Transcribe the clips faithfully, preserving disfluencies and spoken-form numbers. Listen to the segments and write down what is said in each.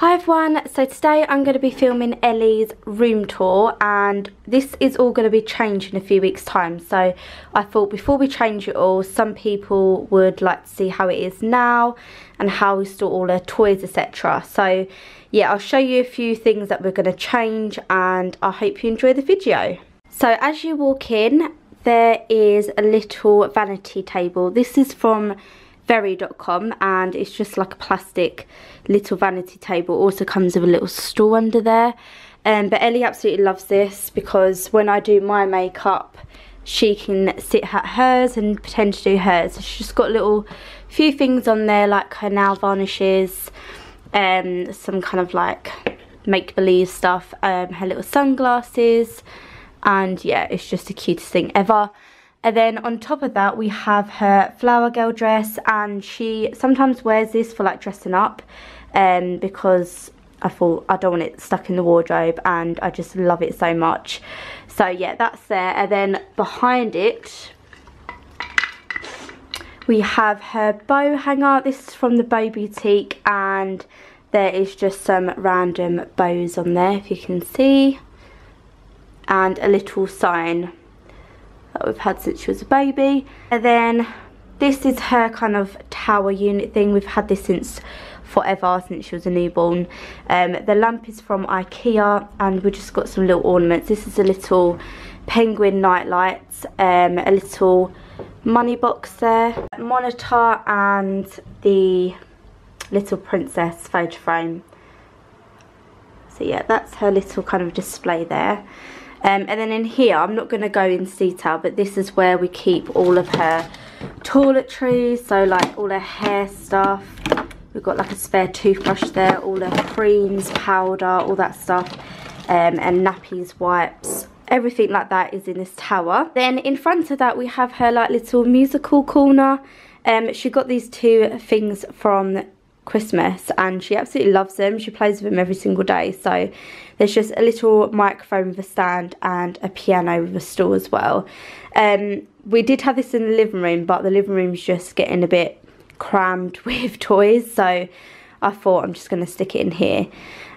Hi everyone, so today I'm going to be filming Ellie's room tour, and this is all going to be changed in a few weeks time, so I thought before we change it all, some people would like to see how it is now and how we store all her toys, etc. So yeah, I'll show you a few things that we're going to change and I hope you enjoy the video. So as you walk in, there is a little vanity table. This is from very dot com and it's just like a plastic little vanity table. Also comes with a little stool under there, and um, but Ellie absolutely loves this because when I do my makeup she can sit at hers and pretend to do hers. So she's just got little few things on there like her nail varnishes, um, some kind of like make-believe stuff, um, her little sunglasses, and yeah, it's just the cutest thing ever. And then on top of that we have her flower girl dress, and she sometimes wears this for like dressing up, um, because I thought I don't want it stuck in the wardrobe and I just love it so much. So yeah, that's there. And then behind it we have her bow hanger. This is from the Bow Boutique and there is just some random bows on there if you can see, and a little sign that we've had since she was a baby. And then this is her kind of tower unit thing. We've had this since forever, since she was a newborn. Um, the lamp is from IKEA and we just got some little ornaments. This is a little penguin night lights, um, a little money box there, monitor, and the little princess photo frame. So yeah, that's her little kind of display there. Um, and then in here, I'm not going to go into detail, but this is where we keep all of her toiletries, so like all her hair stuff. We've got like a spare toothbrush there, all her creams, powder, all that stuff, um, and nappies, wipes, everything like that is in this tower. Then in front of that, we have her like little musical corner. Um, she got these two things from Christmas and she absolutely loves them. She plays with them every single day. So there's just a little microphone with a stand and a piano with a stool as well. Um, we did have this in the living room, but the living room's just getting a bit crammed with toys, so I thought I'm just going to stick it in here.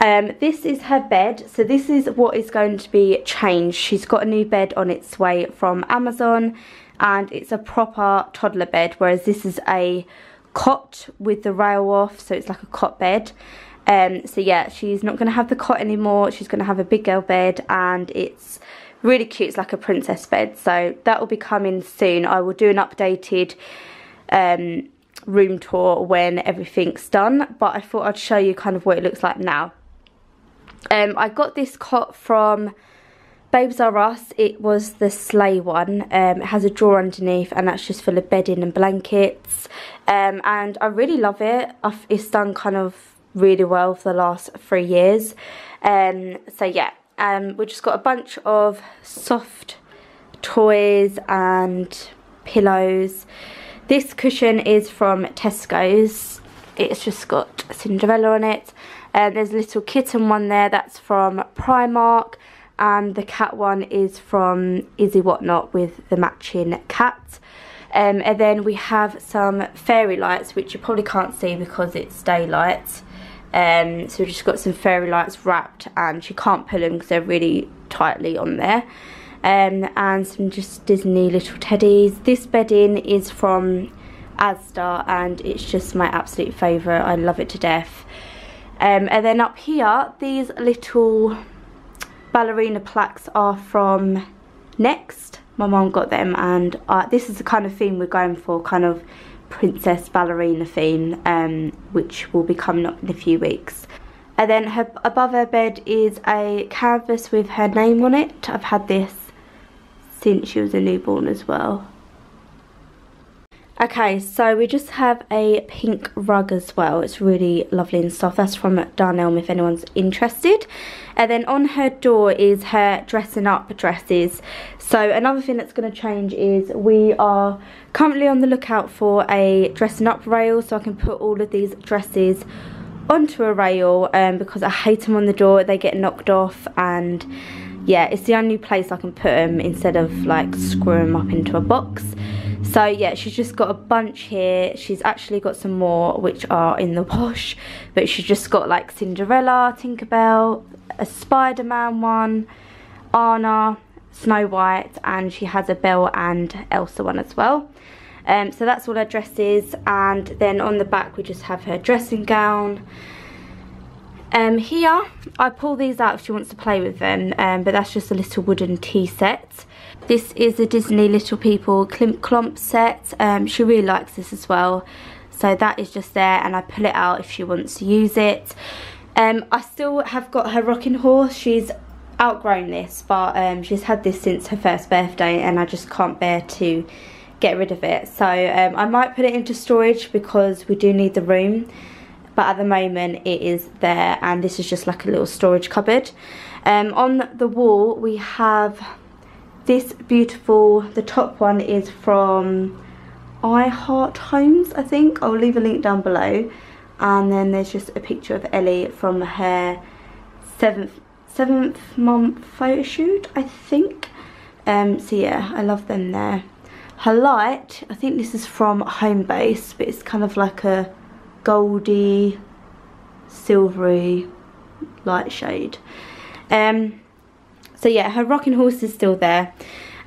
Um, this is her bed. So this is what is going to be changed. She's got a new bed on its way from Amazon and it's a proper toddler bed, whereas this is a cot with the rail off, so it's like a cot bed. Um, so yeah, she's not going to have the cot anymore, she's going to have a big girl bed, and it's really cute, it's like a princess bed, so that will be coming soon. I will do an updated um, room tour when everything's done, but I thought I'd show you kind of what it looks like now. Um, I got this cot from Babies R Us. It was the sleigh one. Um, it has a drawer underneath and that's just full of bedding and blankets. Um, and I really love it. I've, it's done kind of really well for the last three years. Um, so yeah, um, we've just got a bunch of soft toys and pillows. This cushion is from Tesco's. It's just got Cinderella on it. Uh, there's a little kitten one there that's from Primark. And the cat one is from Izzy Whatnot with the matching cat. Um, and then we have some fairy lights, which you probably can't see because it's daylight. Um, so we've just got some fairy lights wrapped and she can't pull them because they're really tightly on there. Um, and some just Disney little teddies. This bedding is from Asda and it's just my absolute favourite. I love it to death. Um, and then up here, these little ballerina plaques are from Next. My mum got them, and uh, this is the kind of theme we're going for, kind of princess ballerina theme, um, which will be coming up in a few weeks. And then her, above her bed is a canvas with her name on it. I've had this since she was a newborn as well. Okay, so we just have a pink rug as well. It's really lovely and soft. That's from Darnell if anyone's interested. And then on her door is her dressing up dresses. So another thing that's going to change is we are currently on the lookout for a dressing up rail, so I can put all of these dresses onto a rail, um, because I hate them on the door. They get knocked off and yeah, it's the only place I can put them instead of like screwing them up into a box. So yeah, she's just got a bunch here. She's actually got some more which are in the wash, but she's just got like Cinderella, Tinkerbell, a Spider-Man one, Anna, Snow White, and she has a Belle and Elsa one as well. Um, so that's all her dresses, and then on the back we just have her dressing gown. Um, here, I pull these out if she wants to play with them, um, but that's just a little wooden tea set. This is a Disney Little People Klimp Klomp set. Um, she really likes this as well. So that is just there, and I pull it out if she wants to use it. Um, I still have got her rocking horse. She's outgrown this, but um, she's had this since her first birthday, and I just can't bear to get rid of it. So um, I might put it into storage because we do need the room. But at the moment it is there, and this is just like a little storage cupboard. Um, on the wall we have this beautiful, the top one is from I Heart Homes, I think. I'll leave a link down below. And then there's just a picture of Ellie from her seventh, seventh month photo shoot, I think. Um, so yeah, I love them there. Her light, I think this is from Homebase, but it's kind of like a goldy, silvery light shade. Um, so yeah, her rocking horse is still there.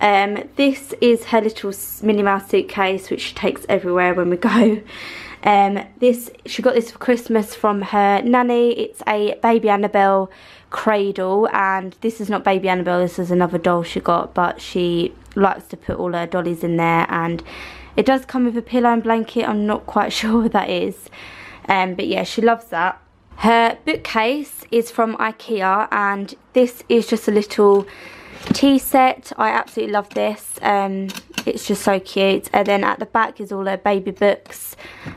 Um, this is her little Minnie Mouse suitcase, which she takes everywhere when we go. Um, this she got this for Christmas from her nanny. It's a Baby Annabelle cradle, and this is not Baby Annabelle, this is another doll she got, but she likes to put all her dollies in there, and it does come with a pillow and blanket. I'm not quite sure what that is. Um, but yeah, she loves that. Her bookcase is from IKEA, and this is just a little tea set. I absolutely love this. Um, it's just so cute. And then at the back is all her baby books,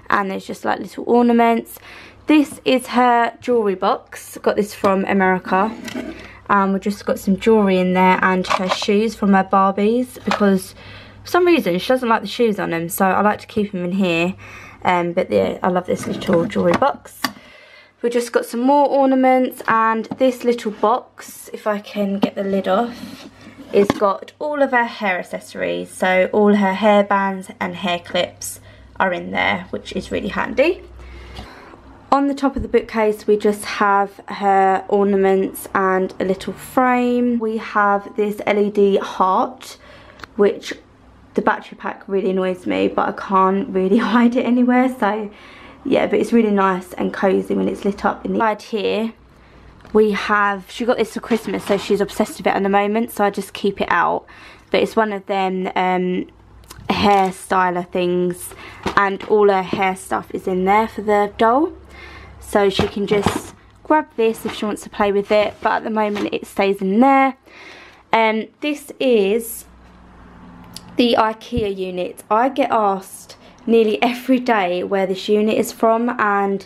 and there's just like little ornaments. This is her jewellery box. Got this from America. Um, we've just got some jewellery in there, and her shoes from her Barbies, because for some reason she doesn't like the shoes on them, so I like to keep them in here. Um, but yeah, I love this little jewellery box. We've just got some more ornaments, and this little box, if I can get the lid off, is got all of her hair accessories. So all her hair bands and hair clips are in there, which is really handy. On the top of the bookcase we just have her ornaments and a little frame. We have this L E D heart, which the battery pack really annoys me, but I can't really hide it anywhere, so yeah, but it's really nice and cozy when it's lit up. In the side here we have, she got this for Christmas, so she's obsessed with it at the moment, so I just keep it out, but it's one of them um, hairstyler things, and all her hair stuff is in there for the doll, so she can just grab this if she wants to play with it, but at the moment it stays in there. And um, this is the IKEA unit. I get asked nearly every day where this unit is from, and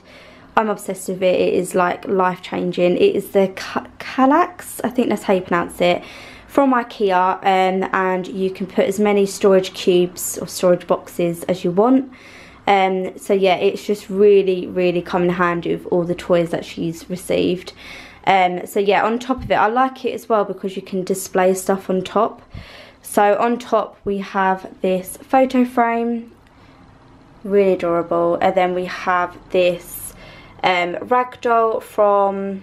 I'm obsessed with it. It is like life-changing. It is the Kallax, I think that's how you pronounce it, from IKEA, um, and you can put as many storage cubes or storage boxes as you want. Um, so yeah, it's just really, really come in handy with all the toys that she's received. Um, so yeah, on top of it, I like it as well because you can display stuff on top. So on top we have this photo frame, really adorable, and then we have this um, rag doll from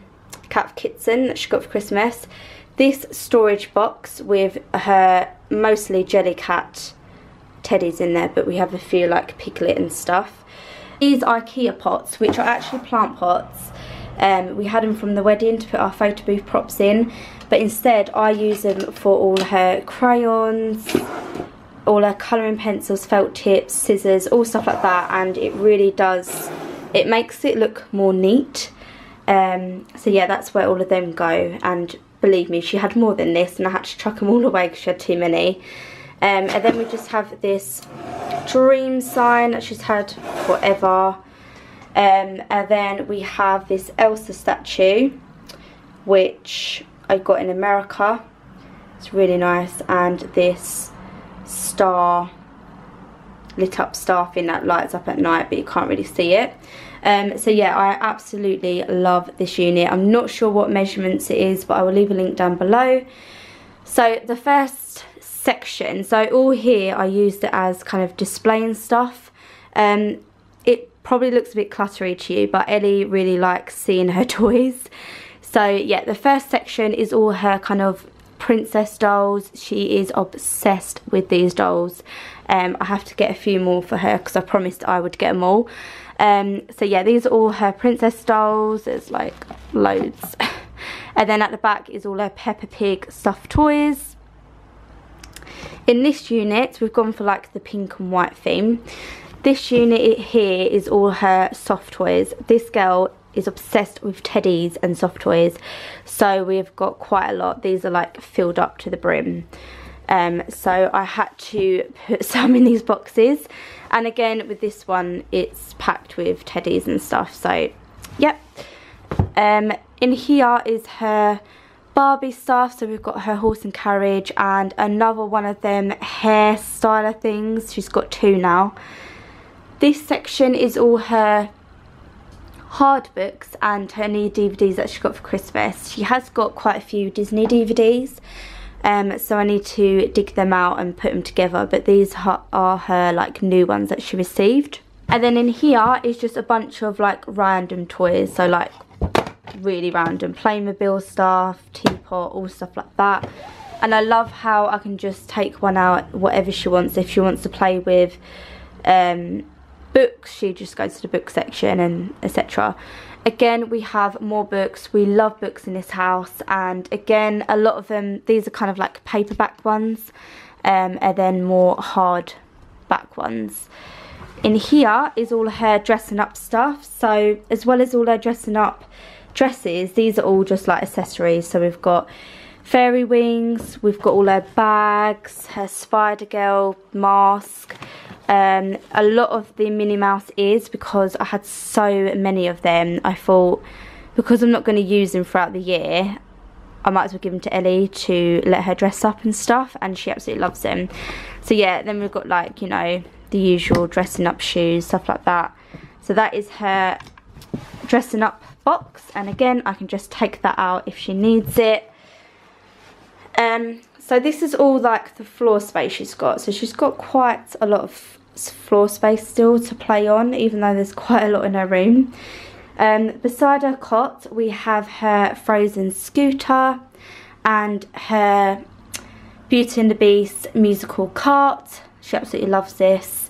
Kat Kitson that she got for Christmas. This storage box with her mostly Jellycat teddies in there, but we have a few like Piglet and stuff. These IKEA pots, which are actually plant pots, um, we had them from the wedding to put our photo booth props in. But instead, I use them for all her crayons, all her colouring pencils, felt tips, scissors, all stuff like that. And it really does, it makes it look more neat. Um, so yeah, that's where all of them go. And believe me, she had more than this, and I had to chuck them all away because she had too many. Um, and then we just have this dream sign that she's had forever. Um, and then we have this Elsa statue, which I got in America. It's really nice, and this star, lit up star thing that lights up at night, but you can't really see it. Um, so yeah, I absolutely love this unit. I'm not sure what measurements it is, but I will leave a link down below. So the first section. So all here I used it as kind of displaying stuff. Um, it probably looks a bit cluttery to you, but Ellie really likes seeing her toys. So yeah, the first section is all her kind of princess dolls. She is obsessed with these dolls. Um, I have to get a few more for her because I promised I would get them all. Um, so yeah, these are all her princess dolls. There's like loads. And then at the back is all her Peppa Pig stuffed toys. In this unit, we've gone for like the pink and white theme. This unit here is all her soft toys. This girl is obsessed with teddies and soft toys, so we've got quite a lot. These are like filled up to the brim. Um, so I had to put some in these boxes, and again with this one it's packed with teddies and stuff, so yep. Um, in here is her Barbie stuff, so we've got her horse and carriage and another one of them hairstyler things. She's got two now. This section is all her hard books and her new D V Ds that she got for Christmas. She has got quite a few Disney D V Ds, um, so I need to dig them out and put them together, but these are her like new ones that she received. And then in here is just a bunch of like random toys, so like really random Playmobil stuff, teapot, all stuff like that. And I love how I can just take one out, whatever she wants. If she wants to play with um books, she just goes to the book section and etc. Again, we have more books. We love books in this house, and again a lot of them, these are kind of like paperback ones, um, and then more hard back ones. In here is all her dressing up stuff, so as well as all her dressing up dresses, these are all just like accessories. So we've got fairy wings, we've got all her bags, her Spider Girl mask. Um, a lot of the Minnie Mouse ears, because I had so many of them, I thought because I'm not going to use them throughout the year, I might as well give them to Ellie to let her dress up and stuff, and she absolutely loves them. So yeah, then we've got like, you know, the usual dressing up shoes, stuff like that. So that is her dressing up box, and again I can just take that out if she needs it. Um, so this is all like the floor space she's got, so she's got quite a lot of floor space still to play on, even though there's quite a lot in her room. Um, beside her cot we have her Frozen scooter and her Beauty and the Beast musical cart. She absolutely loves this.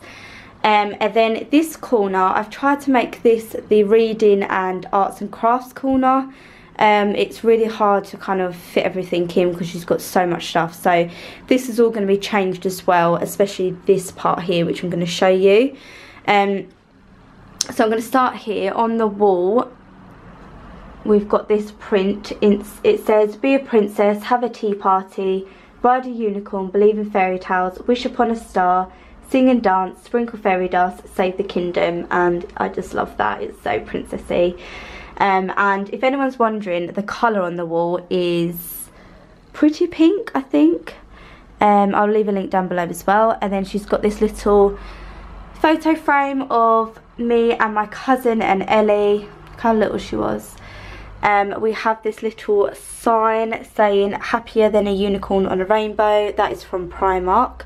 Um, and then this corner, I've tried to make this the reading and arts and crafts corner. Um, it's really hard to kind of fit everything in because she's got so much stuff, so this is all going to be changed as well, especially this part here which I'm going to show you. Um, so I'm going to start here. On the wall we've got this print. It's, it says be a princess, have a tea party, ride a unicorn, believe in fairy tales, wish upon a star, sing and dance, sprinkle fairy dust, save the kingdom. And I just love that, it's so princessy. Um, and if anyone's wondering, the colour on the wall is pretty pink, I think. Um, I'll leave a link down below as well. And then she's got this little photo frame of me and my cousin and Ellie. Look how little she was. Um, we have this little sign saying happier than a unicorn on a rainbow. That is from Primark.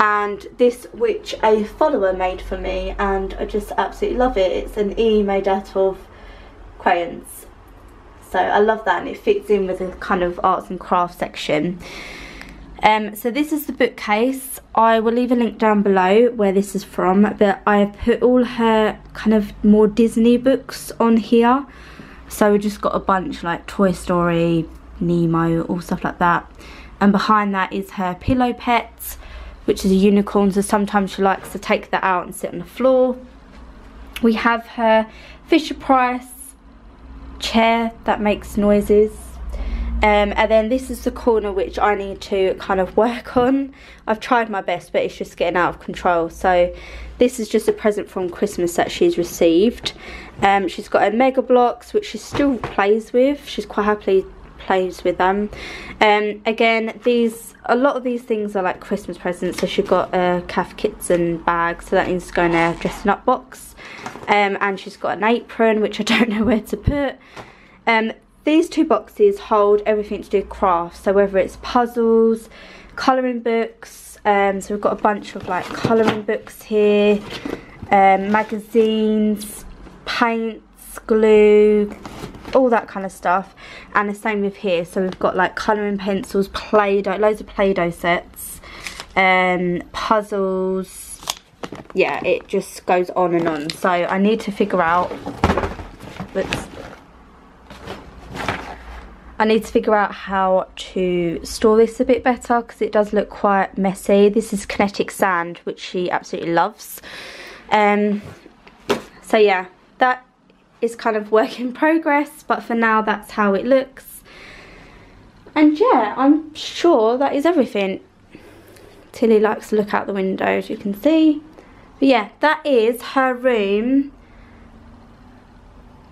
And this, which a follower made for me, and I just absolutely love it. It's an E made out of crayons, so I love that, and it fits in with the kind of arts and crafts section. Um, so this is the bookcase. I will leave a link down below where this is from, but I put all her kind of more Disney books on here, so we just got a bunch like Toy Story, Nemo, all stuff like that. And behind that is her pillow pet, which is a unicorn, so sometimes she likes to take that out and sit on the floor. We have her Fisher Price chair that makes noises. Um, and then this is the corner which I need to kind of work on. I've tried my best, but it's just getting out of control. So this is just a present from Christmas that she's received. Um, she's got her Mega Bloks, which she still plays with. She's quite happily plays with them. Um, again, these, a lot of these things are like Christmas presents. So she got a Kat Kitson bag, so that needs to go in her dressing up box. Um, and she's got an apron, which I don't know where to put. Um, these two boxes hold everything to do with crafts, so whether it's puzzles, colouring books. Um, so we've got a bunch of like colouring books here, um, magazines, paints, glue, all that kind of stuff. And the same with here. So we've got like colouring pencils, Play-Doh, loads of Play-Doh sets, um, puzzles. Yeah, it just goes on and on. So I need to figure out. Let's, I need to figure out how to store this a bit better because it does look quite messy. This is kinetic sand, which she absolutely loves. Um, so yeah, that is kind of work in progress, but for now that's how it looks. And yeah, I'm sure that is everything. Tilly likes to look out the window, as you can see. But yeah, that is her room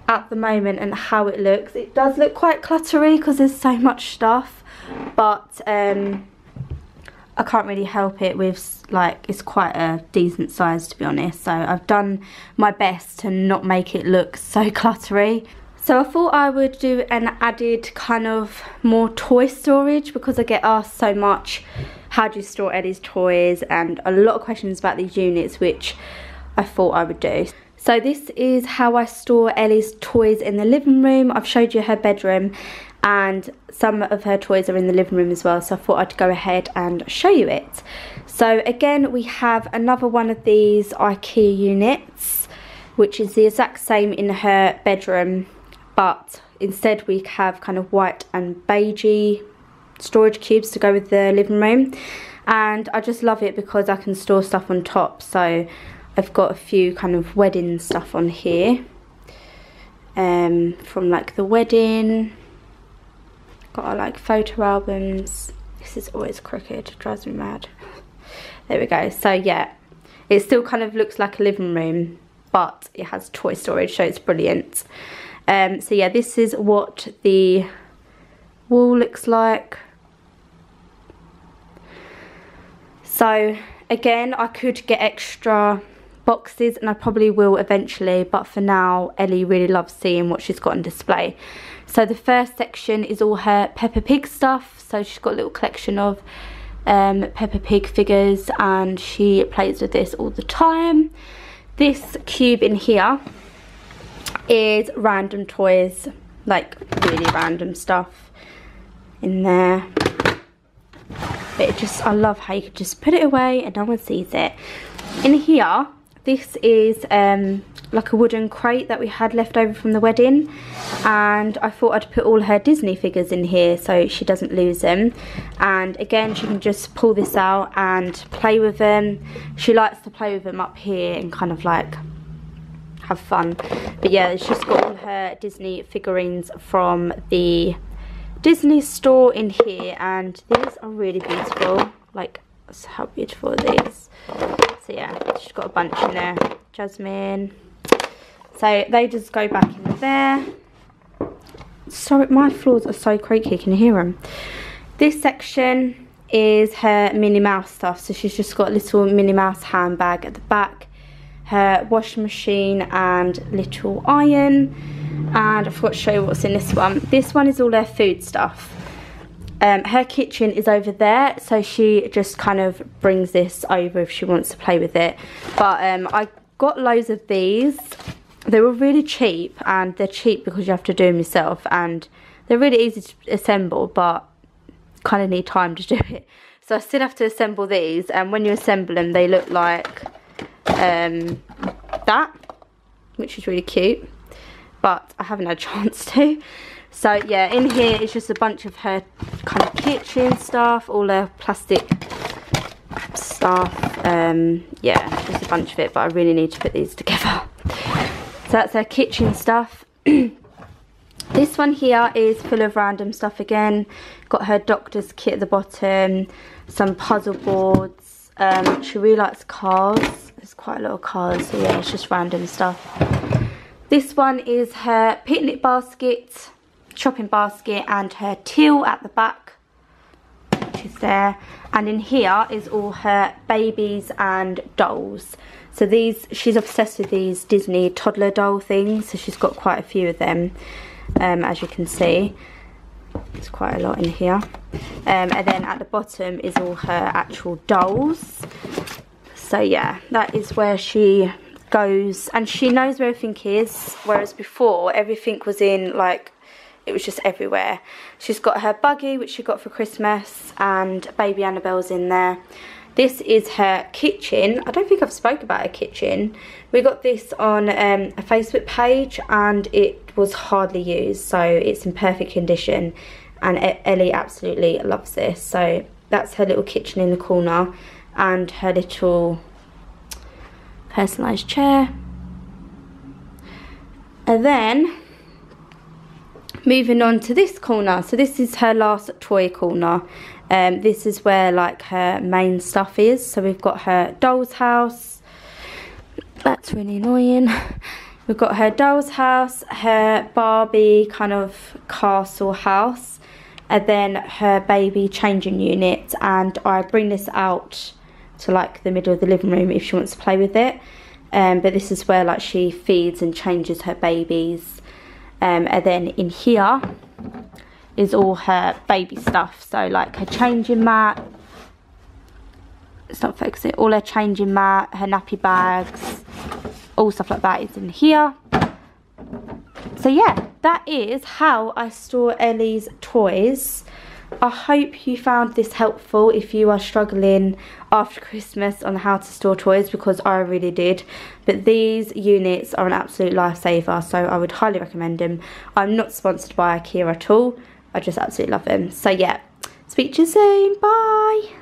at the moment and how it looks. It does look quite cluttery because there's so much stuff, but um, I can't really help it with, like, it's quite a decent size, to be honest. So I've done my best to not make it look so cluttery. So I thought I would do an added kind of more toy storage because I get asked so much, how do you store Ellie's toys, and a lot of questions about these units, which I thought I would do. So this is how I store Ellie's toys in the living room. I've showed you her bedroom and some of her toys are in the living room as well, so I thought I'd go ahead and show you it. So again, we have another one of these IKEA units, which is the exact same in her bedroom, but instead we have kind of white and beigey storage cubes to go with the living room. And I just love it because I can store stuff on top. So I've got a few kind of wedding stuff on here, um, from like the wedding. Got our like photo albums. This is always crooked, it drives me mad. There we go. So yeah, it still kind of looks like a living room, but it has toy storage, so it's brilliant. Um, so yeah, this is what the wall looks like. So again, I could get extra boxes and I probably will eventually, but for now Ellie really loves seeing what she's got on display. So the first section is all her Peppa Pig stuff. So she's got a little collection of um, Peppa Pig figures and she plays with this all the time. This cube in here is random toys, like really random stuff in there. But it just, I love how you could just put it away and no one sees it. In here, this is um, like a wooden crate that we had left over from the wedding. And I thought I'd put all her Disney figures in here so she doesn't lose them. And again, she can just pull this out and play with them. She likes to play with them up here and kind of like have fun. But yeah, she's got all her Disney figurines from the Disney store in here, and these are really beautiful. Like, how beautiful are these? So yeah, she's got a bunch in there. Jasmine. So they just go back in there. Sorry, my floors are so creaky, can you hear them? This section is her Minnie Mouse stuff. So she's just got a little Minnie Mouse handbag at the back, her washing machine and little iron. And I forgot to show you what's in this one. This one is all her food stuff. Um, her kitchen is over there, so she just kind of brings this over if she wants to play with it. But um, I got loads of these. They were really cheap, and they're cheap because you have to do them yourself. And they're really easy to assemble, but kind of need time to do it. So I still have to assemble these, and when you assemble them, they look like um, that, which is really cute. But I haven't had a chance to. So yeah, in here is just a bunch of her kind of kitchen stuff, all her plastic stuff. Um, yeah, just a bunch of it, but I really need to put these together. So that's her kitchen stuff. This one here is full of random stuff again. Got her doctor's kit at the bottom, some puzzle boards. Um, she really likes cars. There's quite a lot of cars, so yeah, it's just random stuff. This one is her picnic basket, shopping basket, and her till at the back, which is there. And in here is all her babies and dolls. So these, she's obsessed with these Disney toddler doll things, so she's got quite a few of them, um, as you can see. There's quite a lot in here. um, and then at the bottom is all her actual dolls. So yeah, that is where she goes, and she knows where everything is, whereas before everything was in, like, it was just everywhere. She's got her buggy, which she got for Christmas, and baby Annabelle's in there. This is her kitchen. I don't think I've spoke about her kitchen. We got this on um, a Facebook page, and it was hardly used, so it's in perfect condition, and Ellie absolutely loves this. So that's her little kitchen in the corner, and her little personalised chair. And then moving on to this corner, so this is her last toy corner. Um, this is where, like, her main stuff is. So we've got her doll's house. That's really annoying. We've got her doll's house, her Barbie kind of castle house, and then her baby changing unit. And I bring this out to, like, the middle of the living room if she wants to play with it. Um, but this is where, like, she feeds and changes her babies. Um, and then in here is all her baby stuff, so like her changing mat, let's not focus it, all her changing mat, her nappy bags, all stuff like that is in here. So yeah, that is how I store Ellie's toys. I hope you found this helpful if you are struggling after Christmas on how to store toys, because I really did. But these units are an absolute lifesaver, so I would highly recommend them. I'm not sponsored by IKEA at all. I just absolutely love them. So yeah, speak to you soon. Bye.